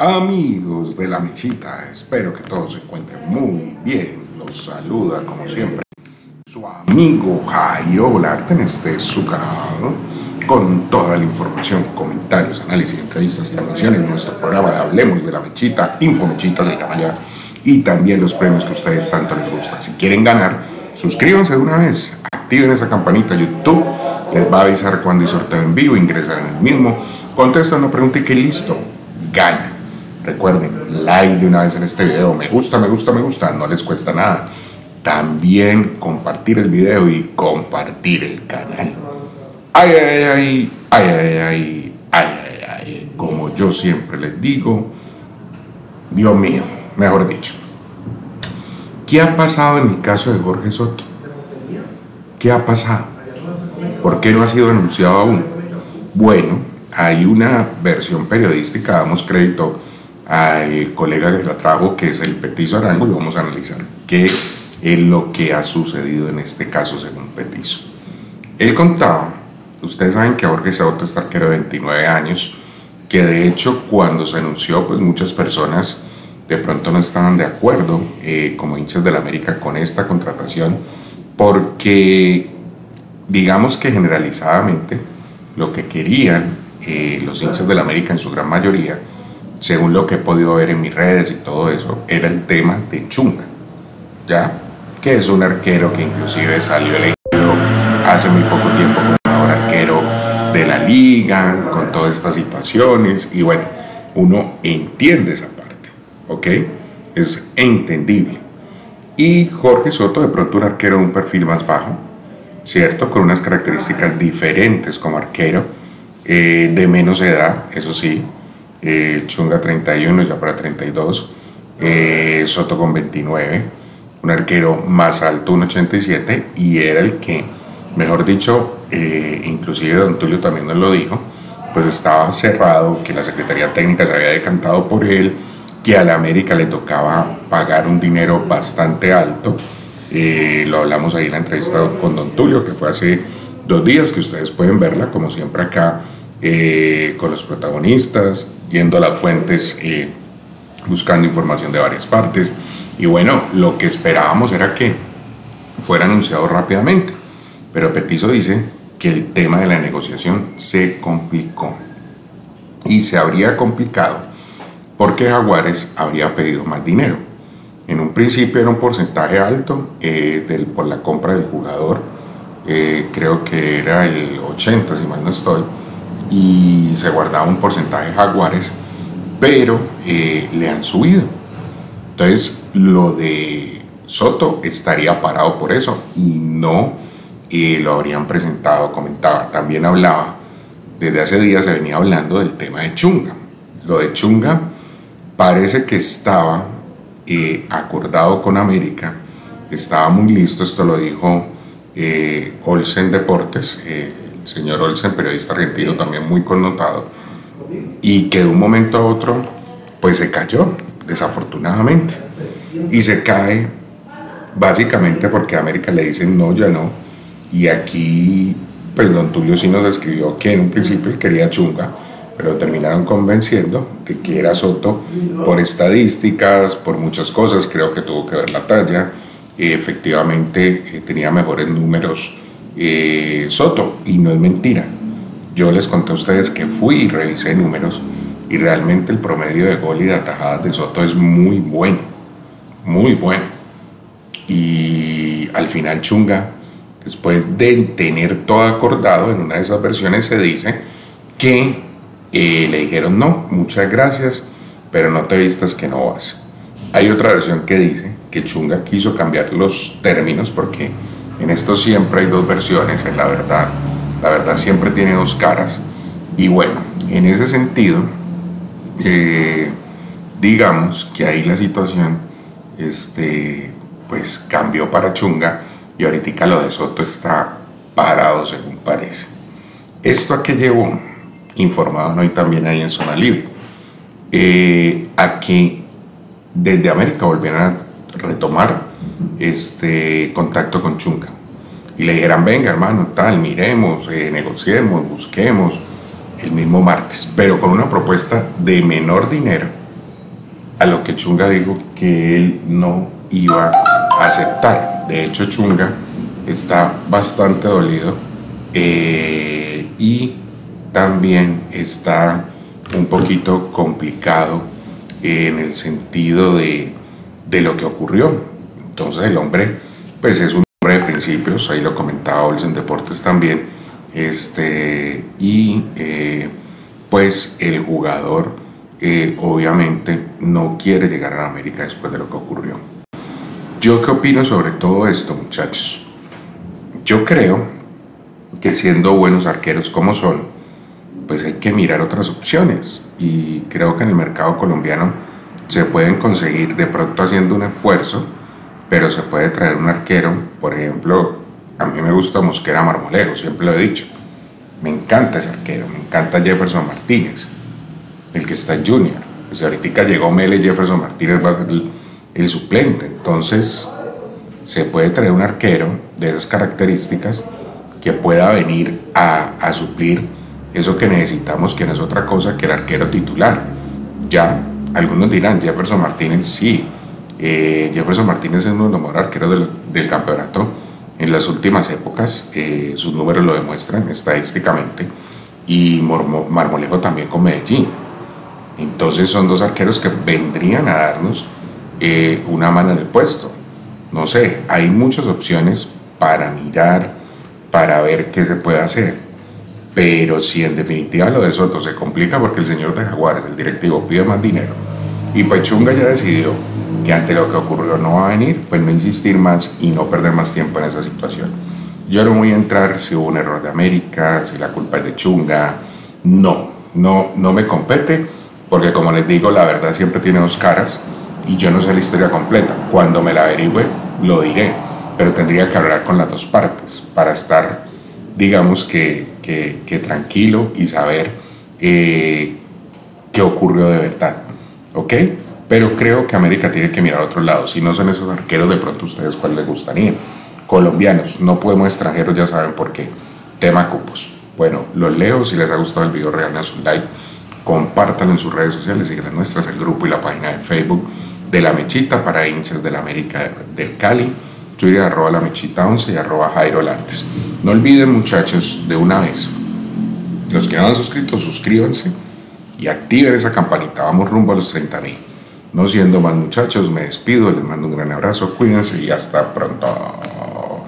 Amigos de la Mechita, espero que todos se encuentren muy bien. Los saluda como siempre su amigo Jairo Olarte en este su canal, con toda la información, comentarios, análisis, entrevistas, transmisiones, nuestro programa de Hablemos de la Mechita, Infomechita se llama ya, y también los premios que a ustedes tanto les gustan. Si quieren ganar, suscríbanse de una vez, activen esa campanita. YouTube les va a avisar cuando hay sorteo en vivo, ingresan en el mismo, contestan una pregunta y que listo, gana. Recuerden, like de una vez en este video, me gusta, no les cuesta nada. También compartir el video y compartir el canal. Ay, como yo siempre les digo, Dios mío, mejor dicho. ¿Qué ha pasado en el caso de Jorge Soto? ¿Qué ha pasado? ¿Por qué no ha sido anunciado aún? Bueno, hay una versión periodística, damos crédito al colega que la trajo, que es el petiso Arango, y vamos a analizar qué es lo que ha sucedido en este caso según petiso. Él contaba, ustedes saben que Jorge Soto es arquero de 29 años, que de hecho cuando se anunció, pues muchas personas de pronto no estaban de acuerdo, como hinchas de la América, con esta contratación, porque digamos que generalizadamente lo que querían los hinchas de la América en su gran mayoría, según lo que he podido ver en mis redes y todo eso, era el tema de Chunga, ¿ya? Que es un arquero que inclusive salió elegido hace muy poco tiempo como mejor arquero de la liga, con todas estas situaciones, y bueno, uno entiende esa parte, ¿ok? Es entendible. Y Jorge Soto, de pronto un arquero de un perfil más bajo, ¿cierto? Con unas características diferentes como arquero, de menos edad, eso sí. Chunga 31, ya para 32, Soto con 29, un arquero más alto, un 87, y era el que, mejor dicho, inclusive don Tulio también nos lo dijo, pues estaba cerrado, que la Secretaría Técnica se había decantado por él, que a la América le tocaba pagar un dinero bastante alto, lo hablamos ahí en la entrevista con don Tulio, que fue hace 2 días, que ustedes pueden verla, como siempre acá, con los protagonistas, yendo a las fuentes, buscando información de varias partes, y bueno, lo que esperábamos era que fuera anunciado rápidamente, pero petiso dice que el tema de la negociación se complicó y se habría complicado porque Jaguares habría pedido más dinero. En un principio era un porcentaje alto por la compra del jugador, creo que era el 80 si mal no estoy, y se guardaba un porcentaje de Jaguares, pero le han subido. Entonces lo de Soto estaría parado por eso y no lo habrían presentado, comentaba. También hablaba, desde hace días se venía hablando del tema de Chunga. Lo de Chunga parece que estaba acordado con América, estaba muy listo, esto lo dijo Olsen Deportes, señor Olsen, periodista argentino también muy connotado, y que de un momento a otro pues se cayó, desafortunadamente, y se cae básicamente porque a América le dicen no, ya no, y aquí pues don Tulio sí nos escribió que en un principio él quería Chunga, pero terminaron convenciendo de que era Soto por estadísticas, por muchas cosas, creo que tuvo que ver la talla, efectivamente tenía mejores números Soto, y no es mentira. Yo les conté a ustedes que fui y revisé números, y realmente el promedio de gol y de atajadas de Soto es muy bueno, muy bueno. Y al final Chunga, después de tener todo acordado, en una de esas versiones se dice que le dijeron no, muchas gracias, pero no te vistas que no vas. Hay otra versión que dice que Chunga quiso cambiar los términos, porque en esto siempre hay dos versiones, es la verdad siempre tiene dos caras, y bueno, en ese sentido, digamos que ahí la situación pues cambió para Chunga, y ahorita lo de Soto está parado según parece. ¿Esto a qué llevó? Informados hoy también ahí en Zona Libre, a que desde América volvieran a retomar contacto con Chunga y le dijeran venga hermano, tal, miremos, negociemos, busquemos el mismo martes, pero con una propuesta de menor dinero a lo que Chunga dijo que él no iba a aceptar. De hecho, Chunga está bastante dolido y también está un poquito complicado en el sentido de lo que ocurrió. Entonces el hombre pues es un hombre de principios, ahí lo comentaba Olsen Deportes también, pues el jugador obviamente no quiere llegar a América después de lo que ocurrió. ¿Yo qué opino sobre todo esto, muchachos? Yo creo que siendo buenos arqueros como son, pues hay que mirar otras opciones, y creo que en el mercado colombiano se pueden conseguir, de pronto haciendo un esfuerzo, pero se puede traer un arquero. Por ejemplo, a mí me gusta Mosquera Marmolero, siempre lo he dicho, me encanta ese arquero, me encanta Jefferson Martínez, el que está en Junior. Pues ahorita llegó Mele y Jefferson Martínez va a ser el suplente, entonces se puede traer un arquero de esas características que pueda venir a suplir eso que necesitamos, que no es otra cosa que el arquero titular. Ya algunos dirán, Jefferson Martínez, sí, Jefferson Martínez es uno de los mejores arqueros del campeonato en las últimas épocas, sus números lo demuestran estadísticamente, y Marmolejo también con Medellín. Entonces son dos arqueros que vendrían a darnos una mano en el puesto. No sé, hay muchas opciones para mirar, para ver qué se puede hacer, pero si en definitiva lo de Soto se complica porque el señor de Jaguares, el directivo, pide más dinero, y pues Chunga ya decidió que ante lo que ocurrió no va a venir, pues no insistir más y no perder más tiempo en esa situación. Yo no voy a entrar si hubo un error de América, si la culpa es de Chunga, no me compete, porque como les digo, la verdad siempre tiene dos caras, y yo no sé la historia completa. Cuando me la averigüe lo diré, pero tendría que hablar con las dos partes para estar, digamos que tranquilo y saber qué ocurrió de verdad, ¿ok? Pero creo que América tiene que mirar a otro lado. Si no son esos arqueros, de pronto ustedes cuál les gustaría. Colombianos, no podemos extranjeros, ya saben por qué. Tema cupos. Bueno, los leo. Si les ha gustado el video, regálenos un like, compártanlo en sus redes sociales, sigan las nuestras, el grupo y la página de Facebook de La Mechita para hinchas de la América del Cali, Twitter @lamechita11 y @jairoalartes. No olviden, muchachos, de una vez, los que no han suscrito, suscríbanse y activen esa campanita. Vamos rumbo a los 30.000. No siendo más, muchachos, me despido, les mando un gran abrazo, cuídense y hasta pronto.